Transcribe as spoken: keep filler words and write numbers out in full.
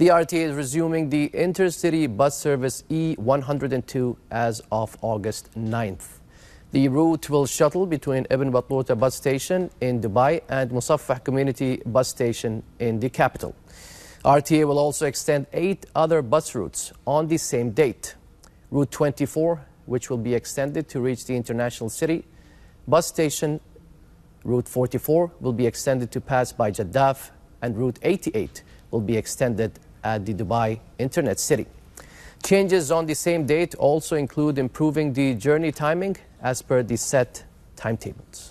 The R T A is resuming the intercity bus service E one oh two as of August ninth. The route will shuttle between Ibn Battuta bus station in Dubai and Musaffah community bus station in the capital. R T A will also extend eight other bus routes on the same date. Route twenty-four, which will be extended to reach the international city bus station. Route forty-four will be extended to pass by Jaddaf, and Route eighty-eight will be extended at the Dubai Internet City. Changes on the same date also include improving the journey timing as per the set timetables.